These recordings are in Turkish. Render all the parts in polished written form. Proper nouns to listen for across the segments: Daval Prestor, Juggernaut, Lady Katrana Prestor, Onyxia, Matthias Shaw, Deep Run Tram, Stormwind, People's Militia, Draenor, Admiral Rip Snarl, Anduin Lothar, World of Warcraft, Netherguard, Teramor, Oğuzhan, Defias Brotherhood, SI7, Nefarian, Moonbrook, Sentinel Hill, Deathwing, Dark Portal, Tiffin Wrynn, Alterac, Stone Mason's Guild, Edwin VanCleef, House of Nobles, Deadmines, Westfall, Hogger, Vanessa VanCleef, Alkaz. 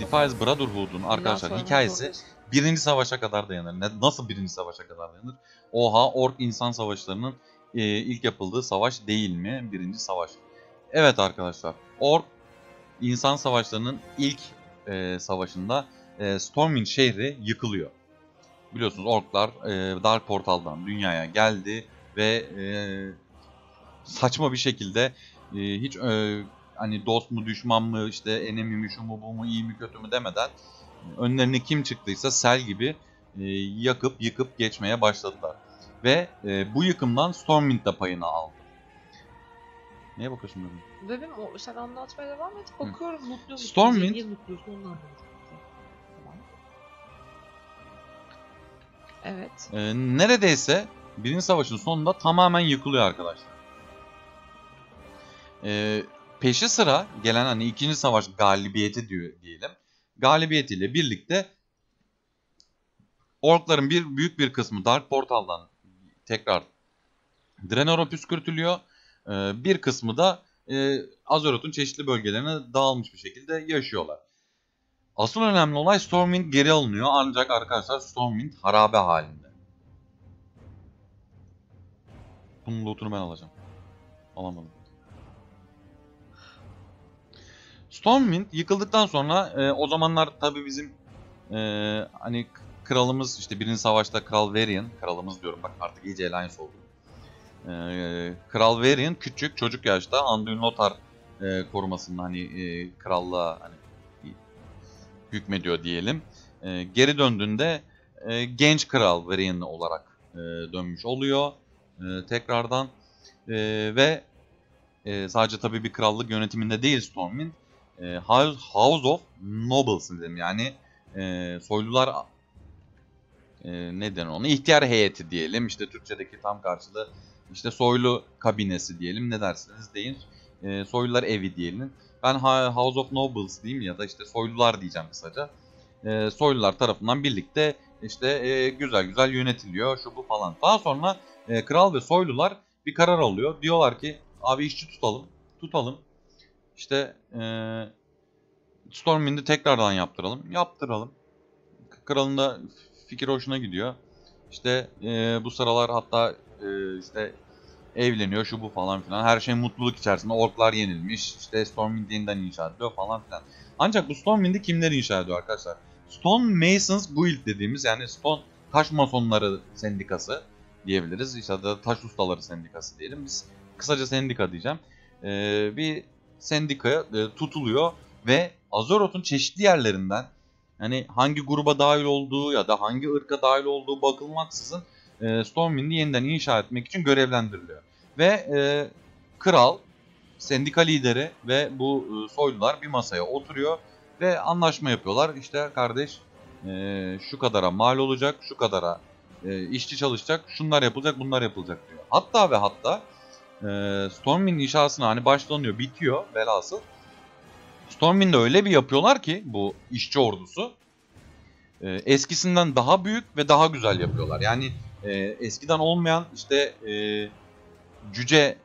Defias Brotherhood'un arkadaşlar hikayesi 1. Savaş'a kadar dayanır. Nasıl 1. Savaş'a kadar dayanır? Oha, ork insan savaşlarının ilk yapıldığı savaş değil mi? 1. Savaş. Evet arkadaşlar, ork insan savaşlarının ilk savaşında Stormwind şehri yıkılıyor. Biliyorsunuz orklar Dark Portal'dan dünyaya geldi ve saçma bir şekilde hiç hani dost mu düşman mı, işte enemi mi, şu mu bu mu, iyi mi kötü mü demeden önlerine kim çıktıysa sel gibi yakıp yıkıp geçmeye başladılar. Ve bu yıkımdan Stormwind de payını aldı. Neye bakıyorsun dedim? Dedim o, sen anlatmaya devam et. Bakıyorum mutluyuz. Stormwind. Evet. Neredeyse 1. Savaş'ın sonunda tamamen yıkılıyor arkadaşlar. Peşi sıra gelen hani 2. Savaş galibiyeti diyelim. Galibiyetiyle birlikte orkların büyük bir kısmı Dark Portal'dan tekrar Draenor'a püskürtülüyor. Bir kısmı da Azeroth'un çeşitli bölgelerine dağılmış bir şekilde yaşıyorlar. Asıl önemli olay Stormwind geri alınıyor, ancak arkadaşlar Stormwind harabe halinde. Bunun lootunu ben alacağım. Alamadım. Stormwind yıkıldıktan sonra o zamanlar tabi bizim hani kralımız, işte 1. Savaş'ta Kral Varian, kralımız diyorum bak artık iyice alliance oldu. Kral Varian küçük çocuk yaşta Anduin Lothar korumasının hani krallığa hani hükmediyor diyelim. Geri döndüğünde genç Kral Varian olarak dönmüş oluyor tekrardan ve sadece tabii bir krallık yönetiminde değil Stormwind, House of Nobles dedim, yani soylular neden onu ihtiyar heyeti diyelim, işte Türkçedeki tam karşılığı işte soylu kabinesi diyelim, ne dersiniz deyin, soylular evi diyelim. Ben House of Nobles diyeyim ya da işte soylular diyeceğim kısaca. Soylular tarafından birlikte işte güzel güzel yönetiliyor, şu bu falan. Daha sonra kral ve soylular bir karar alıyor. Diyorlar ki abi işçi tutalım. İşte Stormwind'i tekrardan yaptıralım. Kralın da fikir hoşuna gidiyor. İşte bu sıralar hatta işte evleniyor, şu bu falan filan. Her şey mutluluk içerisinde. Orklar yenilmiş. İşte Stormwind yeniden inşa ediyor falan filan. Ancak bu Stormwind'i kimler inşa ediyor arkadaşlar? Stone Mason's Guild dediğimiz, yani Stone Taş Masonları Sendikası diyebiliriz. İşte da Taş Ustaları Sendikası diyelim. Biz kısaca sendika diyeceğim. Bir sendikaya tutuluyor ve Azeroth'un çeşitli yerlerinden, yani hangi gruba dahil olduğu ya da hangi ırka dahil olduğu bakılmaksızın Stormwind'i yeniden inşa etmek için görevlendiriliyor. Ve kral, sendika lideri ve bu soylular bir masaya oturuyor ve anlaşma yapıyorlar. İşte kardeş şu kadara mal olacak, şu kadara işçi çalışacak, şunlar yapılacak, bunlar yapılacak diyor. Hatta ve hatta Stormwind inşasına hani başlanıyor, bitiyor velhasıl. Stormwind'i öyle bir yapıyorlar ki bu işçi ordusu eskisinden daha büyük ve daha güzel yapıyorlar. Yani eskiden olmayan işte cüce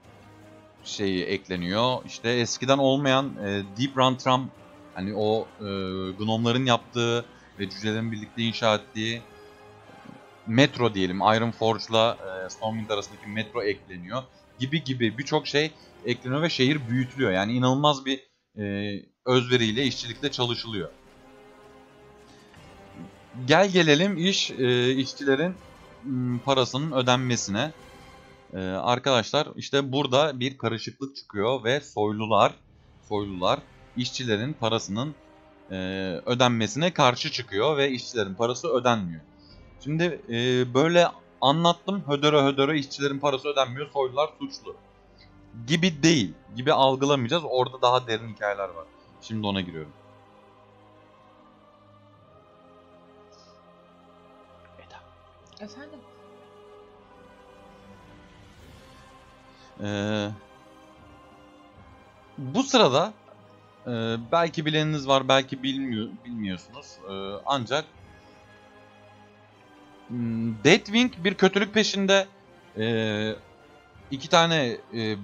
şeyi ekleniyor. İşte eskiden olmayan Deep Run Tram, hani o gnomların yaptığı ve cücelerin birlikte inşa ettiği metro diyelim. Iron Forge'la Stormwind arasındaki metro ekleniyor. Gibi gibi birçok şey ekleniyor ve şehir büyütülüyor. Yani inanılmaz bir özveriyle, işçilikle çalışılıyor. Gel gelelim işçilerin parasının ödenmesine. Arkadaşlar işte burada bir karışıklık çıkıyor ve soylular işçilerin parasının ödenmesine karşı çıkıyor ve işçilerin parası ödenmiyor. Şimdi böyle anlattım, hödöre işçilerin parası ödenmiyor, soylular suçlu gibi değil, gibi algılamayacağız. Orada daha derin hikayeler var. Şimdi ona giriyorum. Efendim? Bu sırada belki bileniniz var, belki bilmiyorsunuz. Ancak Deathwing bir kötülük peşinde. 2 tane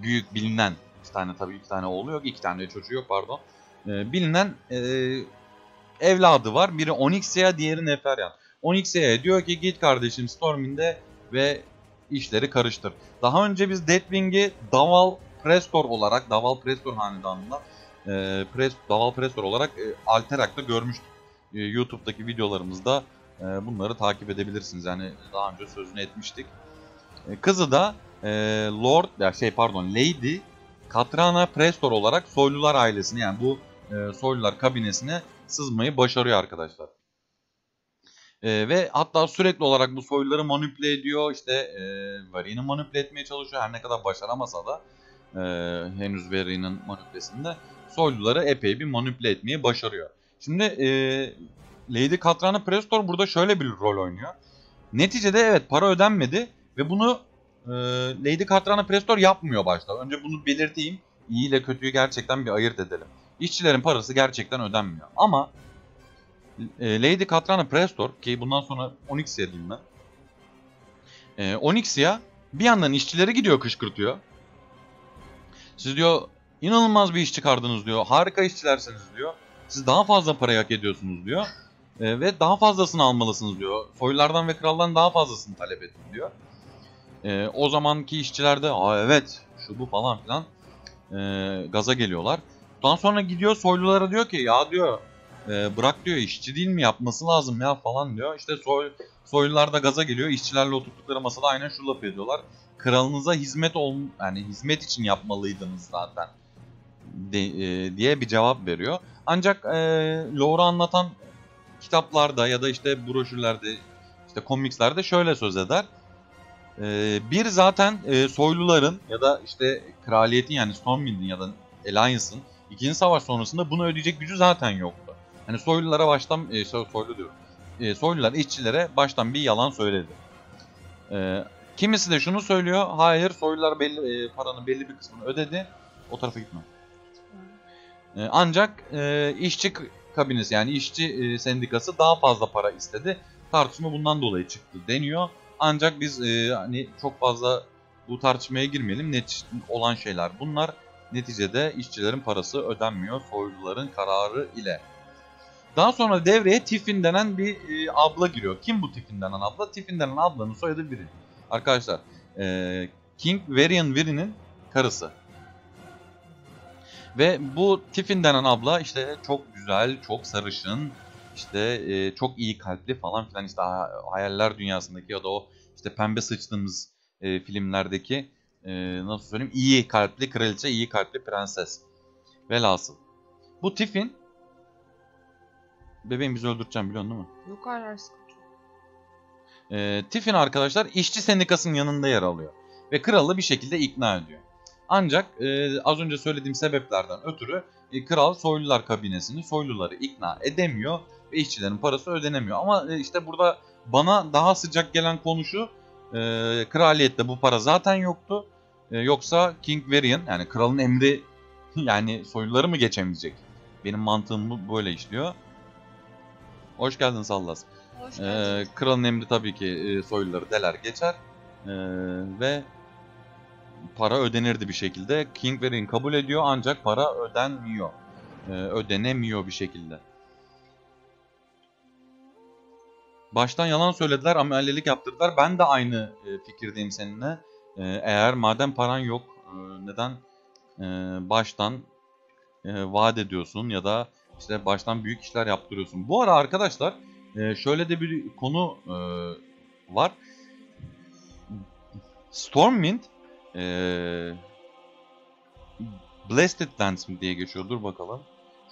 büyük bilinen, 2 tane tabii 2 tane oğlu yok, 2 tane çocuğu yok pardon. Bilinen evladı var. Biri Onyxia, diğeri Nefarian. Onyxia'ya diyor ki git kardeşim Stormwind'e ve işleri karıştır. Daha önce biz Deathwing'i Daval Prestor olarak, Daval Prestor hanedanında Daval Prestor olarak Alterac'ta görmüştük. YouTube'daki videolarımızda bunları takip edebilirsiniz. Yani daha önce sözünü etmiştik. Kızı da Lady Katrana Prestor olarak soylular ailesine, yani bu soylular kabinesine sızmayı başarıyor arkadaşlar. Ve hatta sürekli olarak bu soyluları manipüle ediyor. İşte Varian'ı manipüle etmeye çalışıyor. Her ne kadar başaramasa da henüz Varian'ın manipülesinde soyluları epey bir manipüle etmeyi başarıyor. Şimdi Lady Katrana Prestor burada şöyle bir rol oynuyor. Neticede evet para ödenmedi ve bunu Lady Katrana Prestor yapmıyor başta. Önce bunu belirteyim. İyi ile kötüyü gerçekten bir ayırt edelim. İşçilerin parası gerçekten ödenmiyor. Ama Lady Katrana Prestor, ki bundan sonra Onyxia diyeyim ben. Onyxia bir yandan işçileri gidiyor kışkırtıyor. Siz diyor inanılmaz bir iş çıkardınız diyor. Harika işçilersiniz diyor. Siz daha fazla parayı hak ediyorsunuz diyor. Ve daha fazlasını almalısınız diyor. Soylulardan ve kraldan daha fazlasını talep edin diyor. O zamanki işçiler de aa evet şu bu falan filan gaza geliyorlar. Ondan sonra gidiyor soylulara diyor ki ya diyor bırak diyor işçi değil mi yapması lazım ya falan diyor. İşte soylular da gaza geliyor. İşçilerle oturdukları masada aynen şu lafı ediyorlar. Kralınıza hizmet için yapmalıydınız zaten diye bir cevap veriyor. Ancak lore'u anlatan kitaplarda ya da işte broşürlerde, işte komikslerde şöyle söz eder. Bir zaten soyluların ya da işte kraliyetin, yani Stormwind'in ya da Alliance'ın 2. savaş sonrasında bunu ödeyecek gücü zaten yoktu. Hani soylulara baştan soylular işçilere baştan bir yalan söyledi. Kimisi de şunu söylüyor. Hayır soylular paranın belli bir kısmını ödedi. O tarafa gitme. Ancak işçi kabinesi, yani işçi sendikası daha fazla para istedi. Tartışma bundan dolayı çıktı deniyor. Ancak biz hani çok fazla bu tartışmaya girmeyelim. Olan şeyler bunlar. Neticede işçilerin parası ödenmiyor soyluların kararı ile. Daha sonra devreye Tiffin denen bir abla giriyor. Kim bu Tiffin denen abla? Tiffin denen ablanın soyadı biri. Arkadaşlar King Varian'ın karısı. Ve bu Tiffin denen abla işte çok güzel, çok sarışın, işte çok iyi kalpli falan filan, işte hayaller dünyasındaki ya da o işte pembe sıçtığımız filmlerdeki nasıl söyleyeyim, iyi kalpli kraliçe, iyi kalpli prenses. Velhasıl bu Tiffin, bebeğim bizi öldürteceğim biliyorsun değil mi? Yok arar sıkıntı. Tiffin arkadaşlar işçi sendikasının yanında yer alıyor ve kralı bir şekilde ikna ediyor. Ancak az önce söylediğim sebeplerden ötürü kral soylular kabinesini, soyluları ikna edemiyor ve işçilerin parası ödenemiyor. Ama işte burada bana daha sıcak gelen konu şu, kraliyette bu para zaten yoktu. Yoksa King Varian, yani kralın emri, yani soyluları mı geçemeyecek? Benim mantığım böyle işliyor. Hoş geldin Sallas. Hoş geldin. Kralın emri tabii ki soyluları deler geçer ve para ödenirdi bir şekilde. King Varian kabul ediyor ancak para ödenmiyor. Ödenemiyor bir şekilde. Baştan yalan söylediler, amelilik yaptırdılar. Ben de aynı fikirdeyim seninle. Eğer madem paran yok neden baştan vaat ediyorsun ya da işte baştan büyük işler yaptırıyorsun. Bu ara arkadaşlar şöyle de bir konu var. Stormwind Blasted Lands mi diye geçiyor, dur bakalım.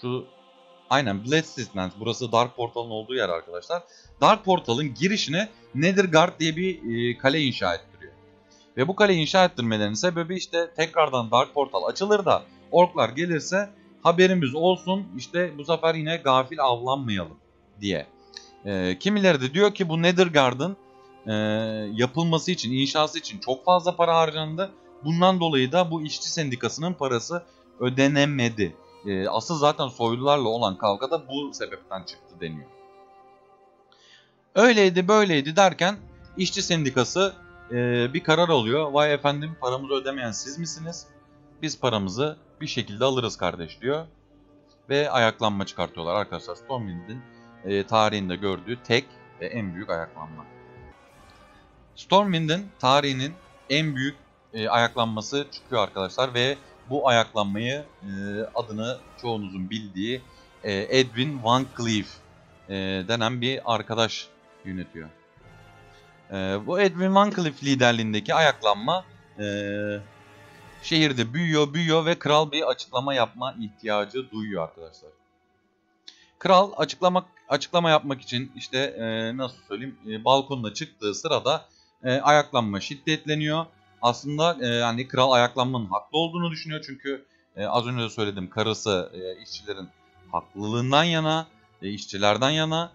Şu aynen Blasted Lands, burası Dark Portal'ın olduğu yer arkadaşlar. Dark Portal'ın girişine Netherguard diye bir kale inşa ettiriyor. Ve bu kale inşa ettirmelerinin sebebi işte tekrardan Dark Portal açılır da orklar gelirse haberimiz olsun, işte bu sefer yine gafil avlanmayalım diye. Kimileri de diyor ki bu Netherguard'ın yapılması için, inşası için çok fazla para harcandı. Bundan dolayı da bu işçi sendikasının parası ödenemedi. Asıl zaten soylularla olan kavga da bu sebepten çıktı deniyor. Öyleydi böyleydi derken işçi sendikası bir karar alıyor. Vay efendim, paramızı ödemeyen siz misiniz? Biz paramızı bir şekilde alırız kardeş diyor. ve ayaklanma çıkartıyorlar arkadaşlar. Stormwind'in tarihinde gördüğü tek ve en büyük ayaklanma. Stormwind'in tarihinin en büyük ayaklanması çıkıyor arkadaşlar ve bu ayaklanmayı adını çoğunuzun bildiği Edwin VanCleef denen bir arkadaş yönetiyor. Bu Edwin VanCleef liderliğindeki ayaklanma şehirde büyüyor ve kral bir açıklama yapma ihtiyacı duyuyor arkadaşlar. Kral açıklama yapmak için işte nasıl söyleyeyim balkonuna çıktığı sırada ayaklanma şiddetleniyor. Aslında yani kral ayaklanmanın haklı olduğunu düşünüyor çünkü az önce de söyledim karısı işçilerin haklılığından yana, işçilerden yana.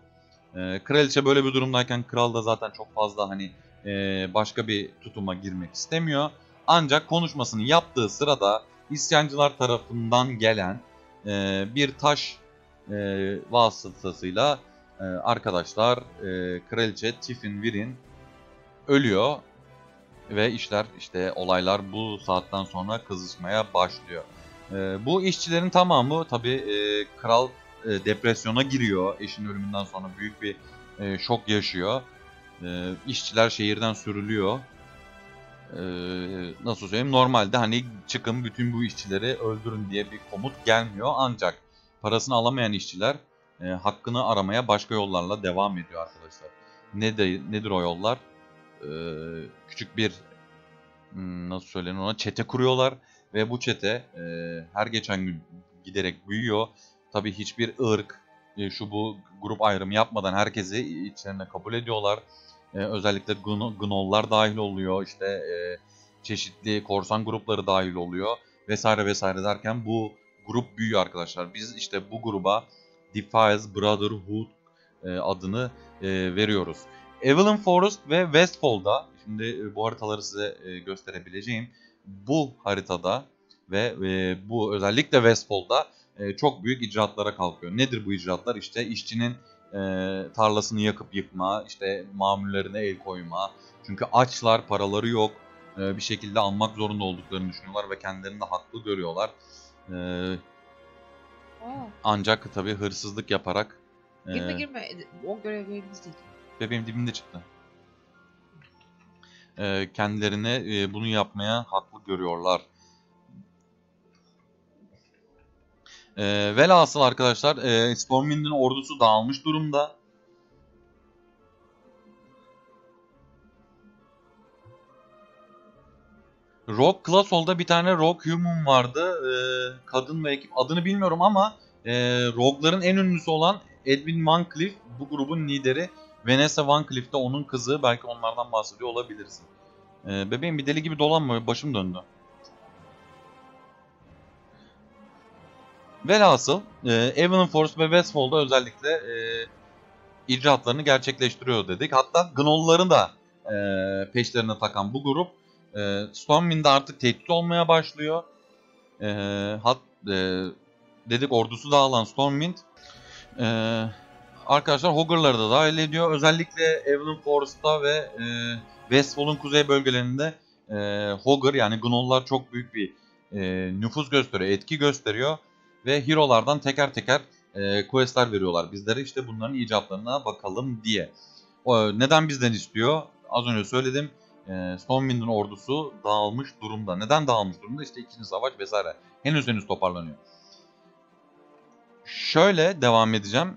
Kraliçe böyle bir durumdayken kral da zaten çok fazla hani başka bir tutuma girmek istemiyor. Ancak konuşmasını yaptığı sırada isyancılar tarafından gelen bir taş vasıtasıyla arkadaşlar kraliçe Tiffin Wrynn ölüyor. Ve işler işte olaylar bu saatten sonra kızışmaya başlıyor. Bu işçilerin tamamı tabi kral depresyona giriyor. Eşinin ölümünden sonra büyük bir şok yaşıyor. İşçiler şehirden sürülüyor. Nasıl söyleyeyim, normalde hani çıkın bütün bu işçileri öldürün diye bir komut gelmiyor. Ancak parasını alamayan işçiler hakkını aramaya başka yollarla devam ediyor arkadaşlar. Nedir o yollar? Küçük bir nasıl söylenir ona, çete kuruyorlar ve bu çete her geçen gün giderek büyüyor. Tabi hiçbir ırk şu bu grup ayrımı yapmadan herkesi içlerine kabul ediyorlar. Özellikle gnollar dahil oluyor, işte çeşitli korsan grupları dahil oluyor vesaire vesaire derken bu grup büyüyor arkadaşlar. Biz işte bu gruba Defias Brotherhood adını veriyoruz. Evelyn Forest ve Westfall'da, şimdi bu haritaları size gösterebileceğim. Bu haritada ve bu özellikle Westfall'da çok büyük icraatlara kalkıyor. Nedir bu icraatlar? İşte işçinin tarlasını yakıp yıkma, işte mamullerine el koyma. Çünkü açlar, paraları yok. Bir şekilde almak zorunda olduklarını düşünüyorlar ve kendilerini de haklı görüyorlar. Ancak tabii hırsızlık yaparak... Girme. O görevlerimiz değil. Bebeğim dibimde çıktı. Kendilerine bunu yapmaya haklı görüyorlar. Velhasıl arkadaşlar Stormwind'in ordusu dağılmış durumda. Rogue Clasol'da bir tane Rogue Human vardı. Kadın ve ekip adını bilmiyorum ama Rogue'ların en ünlüsü olan Edwin VanCleef bu grubun lideri. Vanessa VanCleef de onun kızı, belki onlardan bahsediyor olabilirsin. Bebeğim bir deli gibi dolanma, başım döndü. Velhasıl Evelyn Force ve Westfall'da özellikle icraatlarını gerçekleştiriyor dedik. Hatta Gnoll'ları da peşlerine takan bu grup Stormwind'de artık tehdit olmaya başlıyor. Dedik ordusu dağılan Stormwind. Arkadaşlar Hogger'ları da dahil ediyor. Özellikle Evelyn Forest'ta ve Westfall'un kuzey bölgelerinde Hogger yani Gnoll'lar çok büyük bir nüfus gösteriyor, etki gösteriyor. Ve hero'lardan teker teker quest'ler veriyorlar bizlere, işte bunların icatlarına bakalım diye. Neden bizden istiyor? Az önce söyledim. Stormwind'in ordusu dağılmış durumda. Neden dağılmış durumda? İşte 2. savaş vesaire. Henüz toparlanıyor. Şöyle devam edeceğim.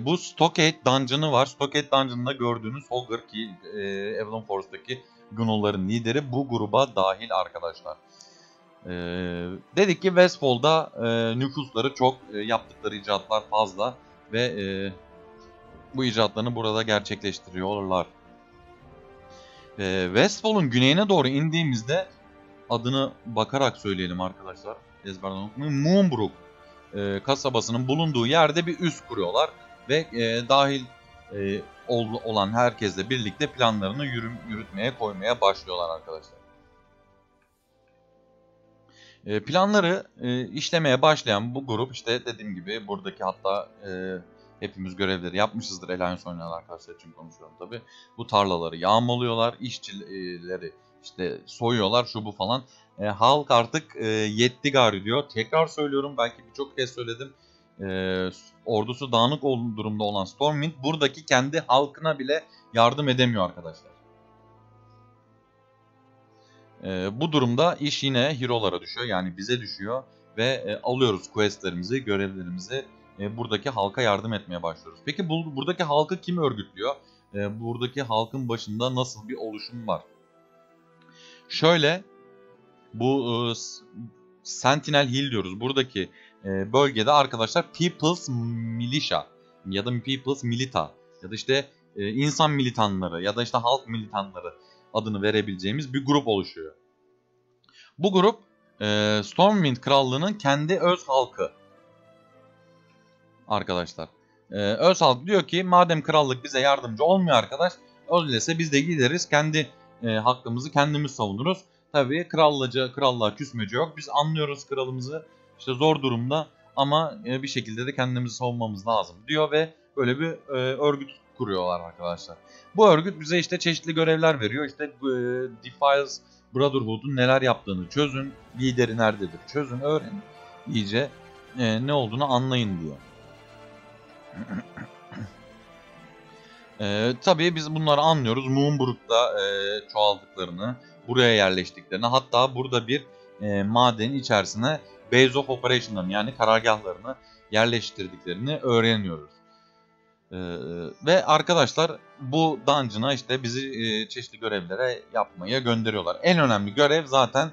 Bu Stockade Dungeon'ı var. Stockade Dungeon'da gördüğünüz Hogger ki Evelyn Forest'taki Gnoll'ların lideri bu gruba dahil arkadaşlar. Dedik ki Westfall'da nüfusları çok, yaptıkları icatlar fazla ve bu icatlarını burada gerçekleştiriyorlar. Westfall'un güneyine doğru indiğimizde adını bakarak söyleyelim arkadaşlar. Ezberden unutmayın. Moonbrook kasabasının bulunduğu yerde bir üs kuruyorlar ve dahil olan herkesle birlikte planlarını yürütmeye koymaya başlıyorlar arkadaşlar. Planları işlemeye başlayan bu grup, işte dediğim gibi buradaki, hatta hepimiz görevleri yapmışızdır Alliance oynayan arkadaşlar için konuşuyorum tabi. Bu tarlaları yağmalıyorlar, işçileri işte soyuyorlar, şu bu falan. halk artık yetti gari diyor. Tekrar söylüyorum, belki birçok kez söyledim. Ordusu dağınık durumda olan Stormwind buradaki kendi halkına bile yardım edemiyor arkadaşlar. Bu durumda iş yine hero'lara düşüyor, yani bize düşüyor ve alıyoruz questlerimizi, görevlerimizi, buradaki halka yardım etmeye başlıyoruz. Peki buradaki halkı kim örgütlüyor? Buradaki halkın başında nasıl bir oluşum var? Şöyle, bu Sentinel Hill diyoruz. Buradaki bölgede arkadaşlar People's Militia ya da People's Milita ya da işte insan militanları ya da işte halk militanları adını verebileceğimiz bir grup oluşuyor. Bu grup Stormwind Krallığı'nın kendi öz halkı arkadaşlar. Öz halk diyor ki madem krallık bize yardımcı olmuyor arkadaş, öyleyse biz de gideriz kendi hakkımızı kendimiz savunuruz. Tabii krallığa küsmece yok, biz anlıyoruz kralımızı işte zor durumda ama bir şekilde de kendimizi savunmamız lazım diyor ve böyle bir örgüt kuruyorlar arkadaşlar. Bu örgüt bize işte çeşitli görevler veriyor. İşte Defias Brotherhood'un neler yaptığını çözün, lideri nerededir çözün, öğrenin, iyice ne olduğunu anlayın diyor. Tabii biz bunları anlıyoruz. Moonbrook'ta çoğaldıklarını, buraya yerleştiklerini, hatta burada bir madenin içerisine Base of Operation'larını yani karargahlarını yerleştirdiklerini öğreniyoruz. Ve arkadaşlar bu dungeon'a işte bizi çeşitli görevlere yapmaya gönderiyorlar. En önemli görev zaten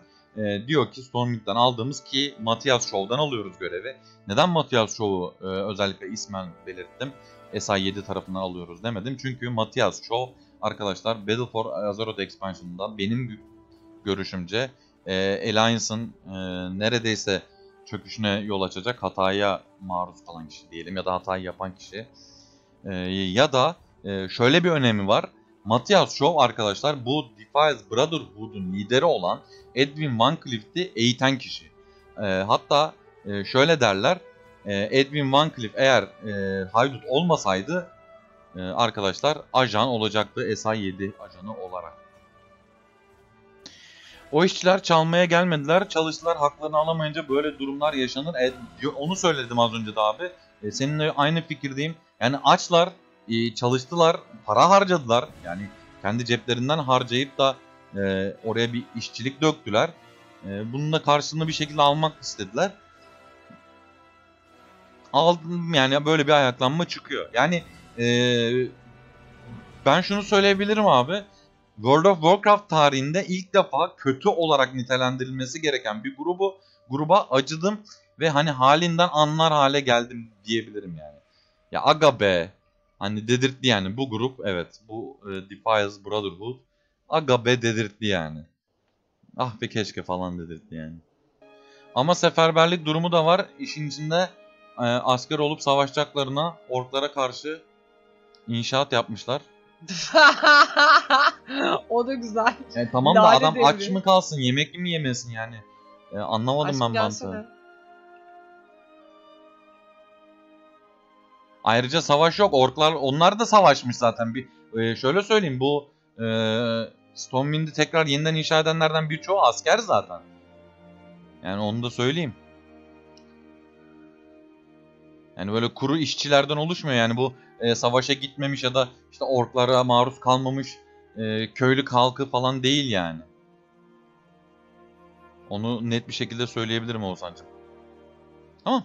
diyor ki Stormwind'den aldığımız, ki Matthias Shaw'dan alıyoruz görevi. Neden Matthias Shaw'u özellikle ismen belirttim, SI7 tarafından alıyoruz demedim? Çünkü Matthias Shaw arkadaşlar Battle for Azeroth Expansion'da benim görüşümce Alliance'ın neredeyse çöküşüne yol açacak, hataya maruz kalan kişi diyelim ya da hatayı yapan kişi. Ya da şöyle bir önemi var. Matthias Shaw arkadaşlar bu Defias Brotherhood'un lideri olan Edwin VanCleef'i eğiten kişi. Hatta şöyle derler, Edwin VanCleef eğer haydut olmasaydı arkadaşlar ajan olacaktı, SI7 ajanı olarak. O işçiler çalmaya gelmediler, çalıştılar, haklarını alamayınca böyle durumlar yaşanır. Onu söyledim az önce de abi. Seninle aynı fikirdeyim. Yani açlar, çalıştılar, para harcadılar. Yani kendi ceplerinden harcayıp da oraya bir işçilik döktüler. Bunun da karşılığını bir şekilde almak istediler. Aldım, yani böyle bir ayaklanma çıkıyor. Yani ben şunu söyleyebilirim abi. World of Warcraft tarihinde ilk defa kötü olarak nitelendirilmesi gereken bir gruba acıdım ve hani halinden anlar hale geldim diyebilirim yani. Ya aga be, hani dedirtti yani bu grup, evet bu Defias Brotherhood aga be dedirtti yani. Ah be keşke falan dedirtti yani. Ama seferberlik durumu da var. İşin içinde asker olup savaşacaklarına orklara karşı inşaat yapmışlar. O da güzel. Yani tamam da adam devri. Aç mı kalsın, yemek mi yemesin yani? Anlamadım aşk ben mantığı. Ayrıca savaş yok. Orklar, onlar da savaşmış zaten. Şöyle söyleyeyim, bu Stormwind'i tekrar yeniden inşa edenlerden birçoğu asker zaten. Yani onu da söyleyeyim. Yani böyle kuru işçilerden oluşmuyor yani bu savaşa gitmemiş ya da işte orklara maruz kalmamış köylü halkı falan değil yani. Onu net bir şekilde söyleyebilirim Oğuzhan'cığım. Tamam.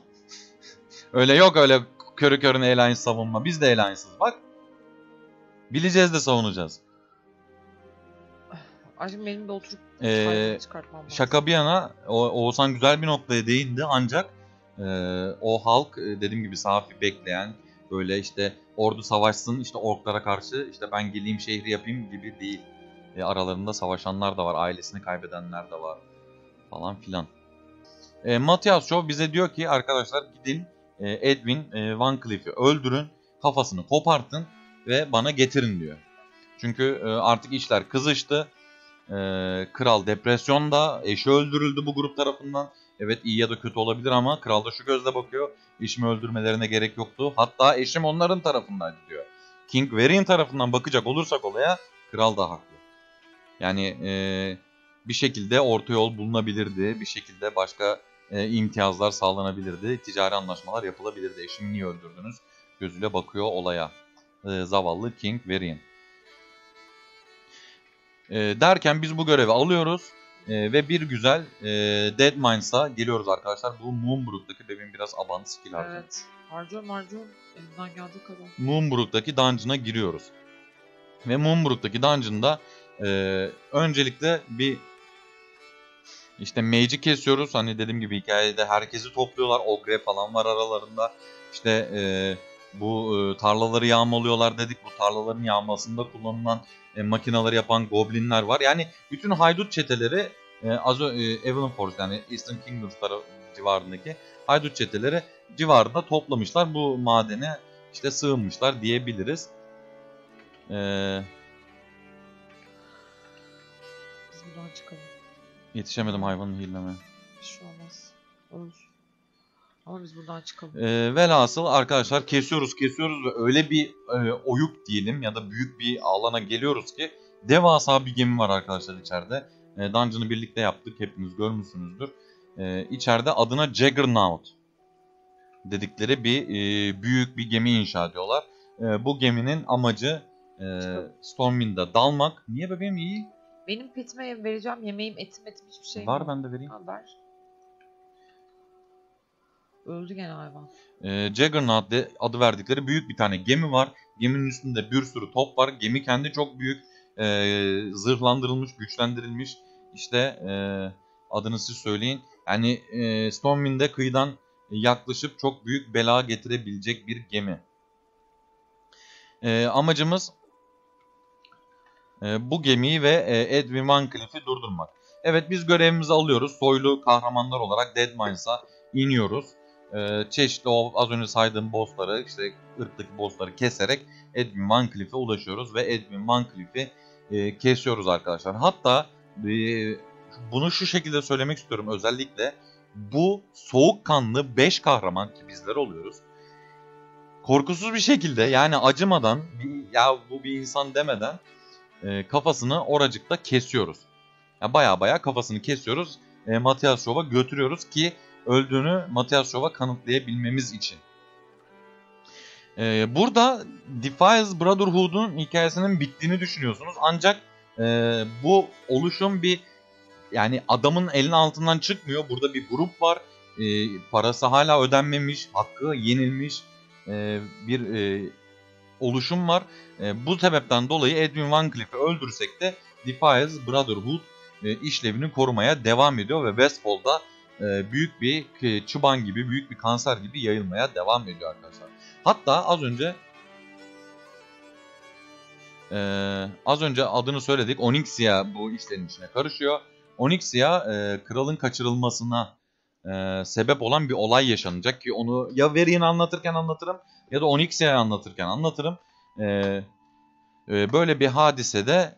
Öyle yok öyle körü körüne Alliance savunma. Biz de Alliance'ız bak. Bileceğiz de savunacağız. Aşkım benim de oturup çıkartmam lazım. Şaka bir yana Oğuzhan güzel bir noktaya değindi ancak o halk dediğim gibi safi bekleyen, böyle işte ordu savaşsın işte orklara karşı işte ben geleyim şehri yapayım gibi değil. Aralarında savaşanlar da var, ailesini kaybedenler de var falan filan. Matthias Shaw bize diyor ki arkadaşlar gidin Edwin VanCleef'i öldürün, kafasını kopartın ve bana getirin diyor. Çünkü artık işler kızıştı. Kral depresyonda, eşi öldürüldü bu grup tarafından. Evet iyi ya da kötü olabilir ama kral da şu gözle bakıyor. Eşimi öldürmelerine gerek yoktu. Hatta eşim onların tarafından diyor. King Varian tarafından bakacak olursak olaya kral da haklı. Yani bir şekilde orta yol bulunabilirdi. Bir şekilde başka imtiyazlar sağlanabilirdi. Ticari anlaşmalar yapılabilirdi. Eşimi niye öldürdünüz gözüyle bakıyor olaya. Zavallı King Varian. Derken biz bu görevi alıyoruz. Ve bir güzel Deadmines'a geliyoruz arkadaşlar. Bu Moonbrook'taki bebeğim biraz abandı skill harcıyor. Evet. Harcıyorum. Elimden geldiği kadar. Moonbrook'taki dungeon'a giriyoruz. Ve Moonbrook'taki dungeon'da öncelikle bir işte mage'i kesiyoruz. Hani dediğim gibi hikayede herkesi topluyorlar. Ogre falan var aralarında. İşte bu tarlaları yağmalıyorlar dedik. Bu tarlaların yağmasında kullanılan makineleri yapan goblinler var. Yani bütün haydut çeteleri Evelyn Force yani Eastern Kingdoms civarındaki haydut çeteleri civarında toplamışlar. Bu madene işte sığınmışlar diyebiliriz. Biz buradan çıkalım. Yetişemedim hayvanın hileme. Bir şey olmaz. Olur. Ama biz buradan çıkalım. Velhasıl arkadaşlar kesiyoruz ve öyle bir oyuk diyelim ya da büyük bir alana geliyoruz ki devasa bir gemi var arkadaşlar içeride. Dungeon'ı birlikte yaptık. Hepiniz görmüşsünüzdür. İçeride adına Juggernaut dedikleri bir büyük bir gemi inşa ediyorlar. Bu geminin amacı Stormwind'e dalmak. Niye bebeğim iyi? Benim pitime vereceğim yemeğim, etim hiçbir şey var mi? Ben de vereyim. Haber. Öldü gene hayvan. Juggernaut adı verdikleri büyük bir tane gemi var. Geminin üstünde bir sürü top var. Gemi kendi çok büyük. Zırhlandırılmış, güçlendirilmiş. İşte adını siz söyleyin. Yani Stormwind'e kıyıdan yaklaşıp çok büyük bela getirebilecek bir gemi. Amacımız bu gemiyi ve Edwin VanCleef'i durdurmak. Evet biz görevimizi alıyoruz. Soylu kahramanlar olarak Deadmines'a iniyoruz. Çeşitli o az önce saydığım bossları, işte ırktaki bossları keserek Edwin VanCleef'e ulaşıyoruz. Ve Edwin VanCleef'i kesiyoruz arkadaşlar. Hatta bunu şu şekilde söylemek istiyorum. Özellikle bu soğukkanlı 5 kahraman ki bizler oluyoruz. Korkusuz bir şekilde yani acımadan ya bu bir insan demeden kafasını oracıkta kesiyoruz. Yani baya kafasını kesiyoruz. Matthias Shaw'a götürüyoruz ki öldüğünü Matthias Shaw'a kanıtlayabilmemiz için. Burada Defias Brotherhood'un hikayesinin bittiğini düşünüyorsunuz. Ancak bu oluşum bir yani adamın elinin altından çıkmıyor. Burada bir grup var. Parası hala ödenmemiş. Hakkı yenilmiş. Bir oluşum var. Bu sebepten dolayı Edwin VanCleef'i öldürsek de Defias Brotherhood işlevini korumaya devam ediyor ve Westfall'da büyük bir çıban gibi, büyük bir kanser gibi yayılmaya devam ediyor arkadaşlar. Hatta az önce adını söyledik. Onyxia bu işlerin içine karışıyor. Onyxia kralın kaçırılmasına sebep olan bir olay yaşanacak ki onu ya Varian'ı anlatırken anlatırım ya da Onyxia'yı anlatırken anlatırım. Böyle bir hadisede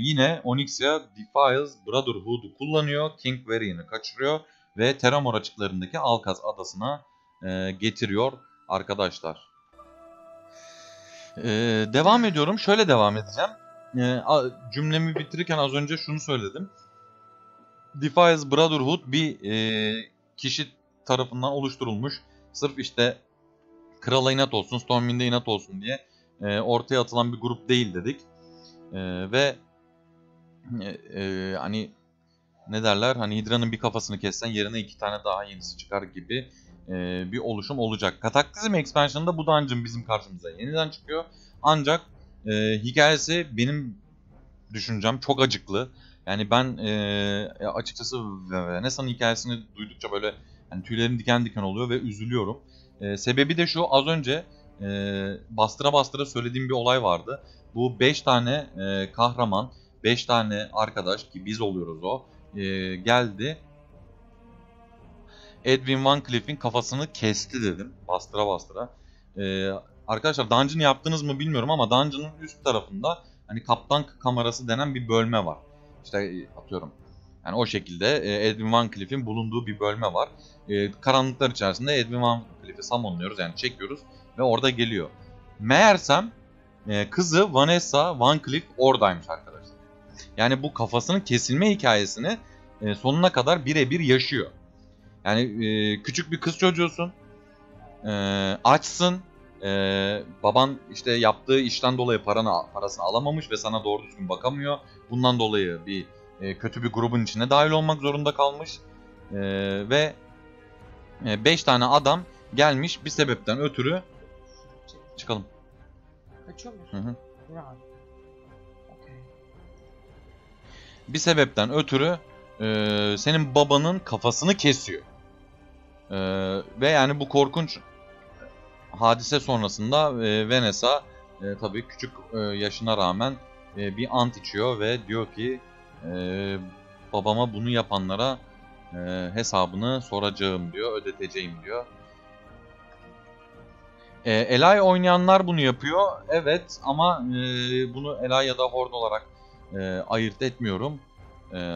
yine Onyxia Defias Brotherhood'u kullanıyor, King Varian'ı kaçırıyor ve Teramor açıklarındaki Alkaz adasına getiriyor arkadaşlar. Devam ediyorum, şöyle devam edeceğim. Cümlemi bitirirken az önce şunu söyledim. Defias Brotherhood bir kişi tarafından oluşturulmuş. Sırf işte krala inat olsun, Stormwind'e inat olsun diye ortaya atılan bir grup değil dedik. Ve hani ne derler? Hani Hidra'nın bir kafasını kessen yerine 2 tane daha yenisi çıkar gibi bir oluşum olacak. Cataclysm Expansion'da bu dungeon bizim karşımıza yeniden çıkıyor. Ancak hikayesi benim düşüncem çok acıklı. Yani ben açıkçası Vanessa'nın hikayesini duydukça böyle yani tüylerim diken diken oluyor ve üzülüyorum. Sebebi de şu, az önce bastıra söylediğim bir olay vardı. Bu 5 tane kahraman, 5 tane arkadaş ki biz oluyoruz o, geldi. Edwin VanCleef'in kafasını kesti dedim bastıra. Arkadaşlar dungeon yaptınız mı bilmiyorum ama dungeon'ın üst tarafında hani kaptan kamerası denen bir bölme var. İşte atıyorum. Yani o şekilde Edwin VanCleef'in bulunduğu bir bölme var. Karanlıklar içerisinde Edwin VanCleef'i summonluyoruz yani çekiyoruz ve orada geliyor. Meğersem kızı Vanessa VanCleef oradaymış arkadaşlar. Yani bu kafasının kesilme hikayesini sonuna kadar birebir yaşıyor. Yani küçük bir kız çocuğusun, açsın, baban işte yaptığı işten dolayı parasını alamamış ve sana doğru düzgün bakamıyor. Bundan dolayı bir kötü bir grubun içine dahil olmak zorunda kalmış ve 5 tane adam gelmiş bir sebepten ötürü. Çıkalım. Kaçıyor musun? Hı-hı. Bir sebepten ötürü senin babanın kafasını kesiyor. Ve yani bu korkunç hadise sonrasında Vanessa tabii küçük yaşına rağmen bir ant içiyor ve diyor ki babama bunu yapanlara hesabını soracağım diyor, ödeteceğim diyor. Elay oynayanlar bunu yapıyor, evet, ama bunu Elay ya da Horde olarak ayırt etmiyorum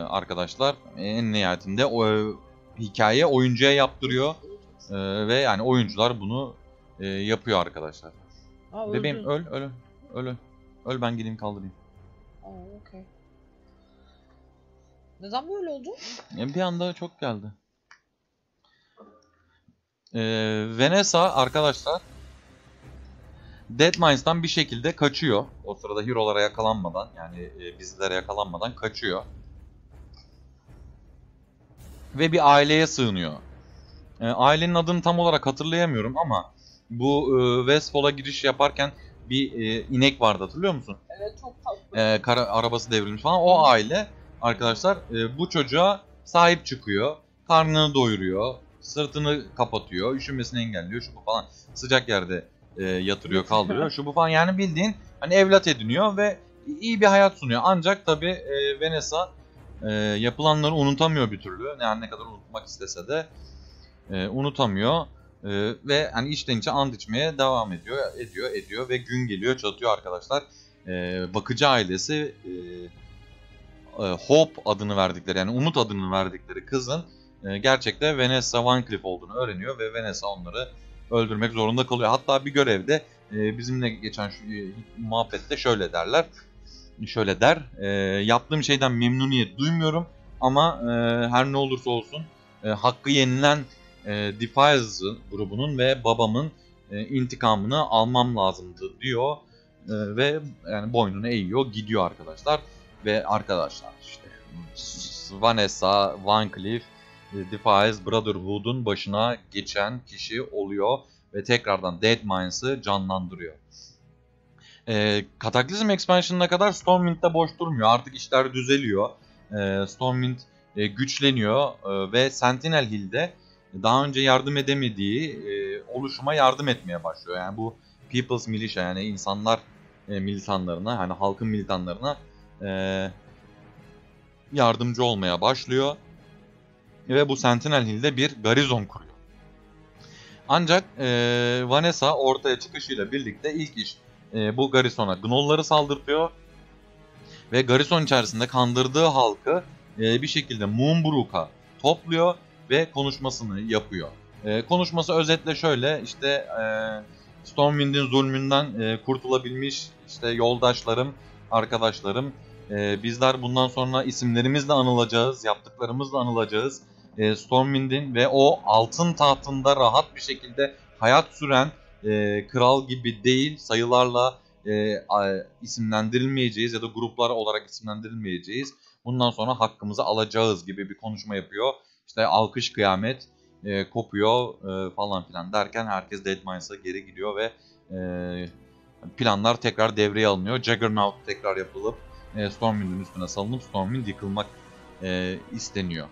arkadaşlar. En nihayetinde o hikaye oyuncuya yaptırıyor ve yani oyuncular bunu yapıyor arkadaşlar. Aa, bebeğim öl ben gideyim kaldırayım. Aa, okay. Neden böyle oldu? Bir anda çok geldi. Vanessa arkadaşlar Deadmines'tan bir şekilde kaçıyor. O sırada hero'lara yakalanmadan, yani bizlere yakalanmadan kaçıyor. Ve bir aileye sığınıyor. Ailenin adını tam olarak hatırlayamıyorum ama bu Westfall'a giriş yaparken bir inek vardı, hatırlıyor musun? Evet, çok tatlı. Arabası devrilmiş falan. O aile arkadaşlar bu çocuğa sahip çıkıyor. Karnını doyuruyor. Sırtını kapatıyor. Üşümesini engelliyor. Şu bu falan. Sıcak yerde yatırıyor, kaldırıyor. Şu bu falan. Yani bildiğin hani evlat ediniyor ve iyi bir hayat sunuyor. Ancak tabii Vanessa yapılanları unutamıyor bir türlü. Yani ne kadar unutmak istese de unutamıyor. Ve hani içten içe and içmeye devam ediyor ve gün geliyor çatıyor arkadaşlar. Bakıcı ailesi Hope adını verdikleri, yani Umut adını verdikleri kızın gerçekten Vanessa VanCleef olduğunu öğreniyor ve Vanessa onları öldürmek zorunda kalıyor. Hatta bir görevde bizimle geçen şu muhabbette şöyle derler. Şöyle der. Yaptığım şeyden memnuniyet duymuyorum ama her ne olursa olsun hakkı yenilen Defias grubunun ve babamın intikamını almam lazımdı diyor. Ve yani boynunu eğiyor, gidiyor arkadaşlar. Ve arkadaşlar işte Vanessa VanCleef Defias Brotherhood'un başına geçen kişi oluyor ve tekrardan Deadmines'ı canlandırıyor. Cataclysm Expansion'ına kadar Stormwind'de boş durmuyor. Artık işler düzeliyor. Stormwind güçleniyor ve Sentinel Hill'de daha önce yardım edemediği oluşuma yardım etmeye başlıyor. Yani bu People's Militia, yani insanlar militanlarına, yani halkın militanlarına yardımcı olmaya başlıyor. Ve bu Sentinel Hill'de bir garizon kuruyor. Ancak Vanessa ortaya çıkışıyla birlikte ilk iş bu garizona gnolları saldırtıyor. Ve garizon içerisinde kandırdığı halkı bir şekilde Moonbrook'a topluyor ve konuşmasını yapıyor. Konuşması özetle şöyle, işte Stormwind'in zulmünden kurtulabilmiş işte yoldaşlarım, arkadaşlarım. Bizler bundan sonra isimlerimizle anılacağız, yaptıklarımızla anılacağız. Stormwind'in ve o altın tahtında rahat bir şekilde hayat süren kral gibi değil, sayılarla isimlendirilmeyeceğiz ya da gruplar olarak isimlendirilmeyeceğiz. Bundan sonra hakkımızı alacağız gibi bir konuşma yapıyor. İşte alkış kıyamet kopuyor falan filan derken herkes Deadmines'a geri gidiyor ve planlar tekrar devreye alınıyor. Juggernaut tekrar yapılıp Stormwind'in üstüne salınıp Stormwind yıkılmak isteniyor.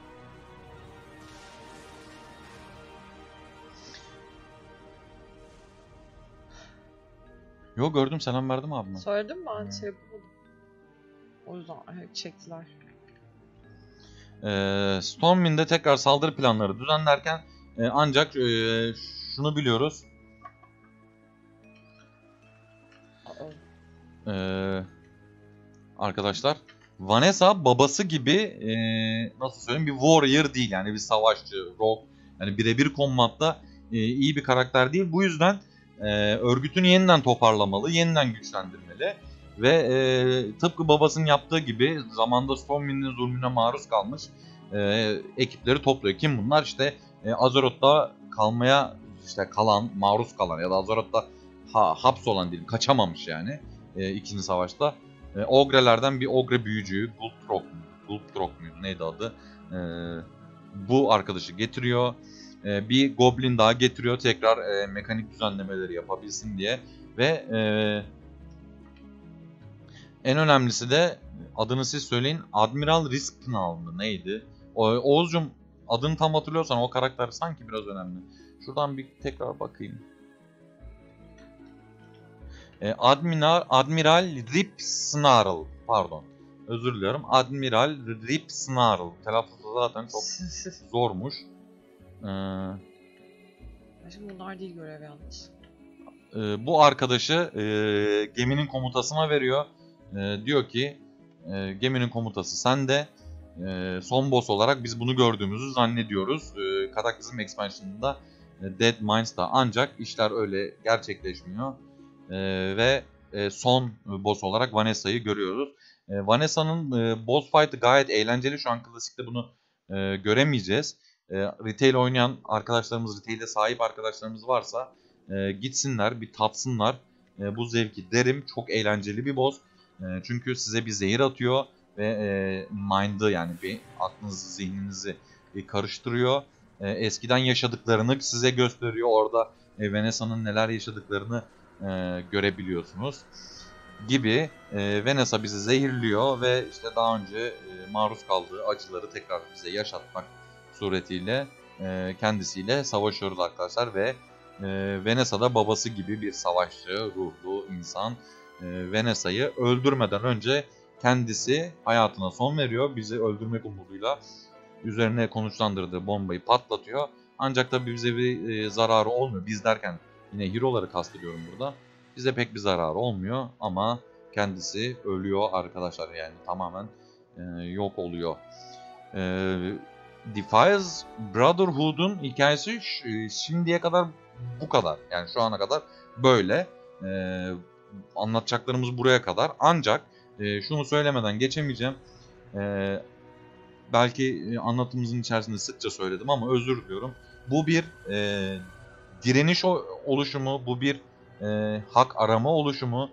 Yo, gördüm, selam verdim abime. Söyledim mi? Anca yapamadım. O yüzden çektiler. Stormwind'e tekrar saldırı planları düzenlerken ancak şunu biliyoruz. Arkadaşlar Vanessa babası gibi nasıl söyleyeyim, bir warrior değil, yani bir savaşçı, rogue, yani birebir kombatta iyi bir karakter değil. Bu yüzden örgütünü yeniden toparlamalı, yeniden güçlendirmeli Ve tıpkı babasının yaptığı gibi zamanda Stormwind'in zulmüne maruz kalmış ekipleri topluyor. Kim bunlar? İşte Azeroth'ta kalmaya kalan, maruz kalan ya da Azeroth'ta hapsolan diyelim, kaçamamış yani 2. savaşta. Ogre'lerden bir ogre büyücüyü, Gultrok muydu neydi adı? Bu arkadaşı getiriyor. Bir goblin daha getiriyor tekrar mekanik düzenlemeleri yapabilsin diye. Ve en önemlisi de adını siz söyleyin, Admiral Rip Snarl neydi? Oğuzcum, adını tam hatırlıyorsan o karakter sanki biraz önemli. Şuradan bir tekrar bakayım. Admiral Rip Snarl, pardon. Özür diliyorum. Admiral Rip Snarl. Telaffuzu zaten çok zormuş. Şimdi bunlar değil görev yalnız. Bu arkadaşı geminin komutasına veriyor. Diyor ki geminin komutası sende. Son boss olarak biz bunu gördüğümüzü zannediyoruz. Cataclysm Expansion'ında Deadmines'da, ancak işler öyle gerçekleşmiyor. Ve son boss olarak Vanessa'yı görüyoruz. Vanessa'nın boss fight'ı gayet eğlenceli. Şu an klasikte bunu göremeyeceğiz. Retail oynayan arkadaşlarımız, retail'e sahip arkadaşlarımız varsa gitsinler, bir tatsınlar bu zevki derim. Çok eğlenceli bir boss. Çünkü size bir zehir atıyor ve mind'ı, yani bir aklınızı, zihninizi karıştırıyor. Eskiden yaşadıklarını size gösteriyor. Orada Vanessa'nın neler yaşadıklarını görebiliyorsunuz gibi. Vanessa bizi zehirliyor ve işte daha önce maruz kaldığı acıları tekrar bize yaşatmak suretiyle kendisiyle savaşıyoruz arkadaşlar. Ve Vanessa da babası gibi bir savaşçı ruhlu insan. Vanessa'yı öldürmeden önce kendisi hayatına son veriyor. Bizi öldürmek umuduyla üzerine konuşlandırdığı bombayı patlatıyor. Ancak tabi bize bir zararı olmuyor. Biz derken yine hero'ları kastediyorum burada. Bize pek bir zararı olmuyor ama kendisi ölüyor arkadaşlar. Yani tamamen yok oluyor. Defias Brotherhood'un hikayesi şimdiye kadar bu kadar. Yani şu ana kadar böyle. Anlatacaklarımız buraya kadar. Ancak şunu söylemeden geçemeyeceğim. Belki anlatımızın içerisinde sıkça söyledim ama özür diliyorum. Bu bir direniş oluşumu, bu bir hak arama oluşumu.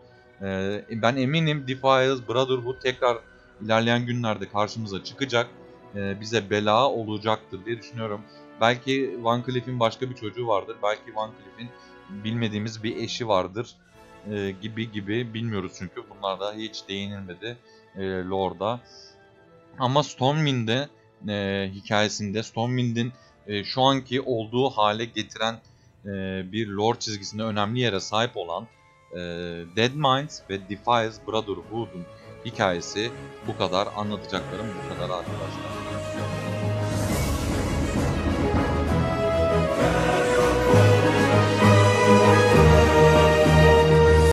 Ben eminim Defias Brotherhood tekrar ilerleyen günlerde karşımıza çıkacak. Bize bela olacaktır diye düşünüyorum. Belki VanCleef'in başka bir çocuğu vardır. Belki VanCleef'in bilmediğimiz bir eşi vardır. Gibi bilmiyoruz çünkü. Bunlar da hiç değinilmedi lore'da. Ama Stormwind'de hikayesinde, Stormwind'in şu anki olduğu hale getiren bir lore çizgisinde önemli yere sahip olan Deadmines ve Defias Brotherhood'un hikayesi bu kadar. Anlatacaklarım bu kadar arkadaşlar.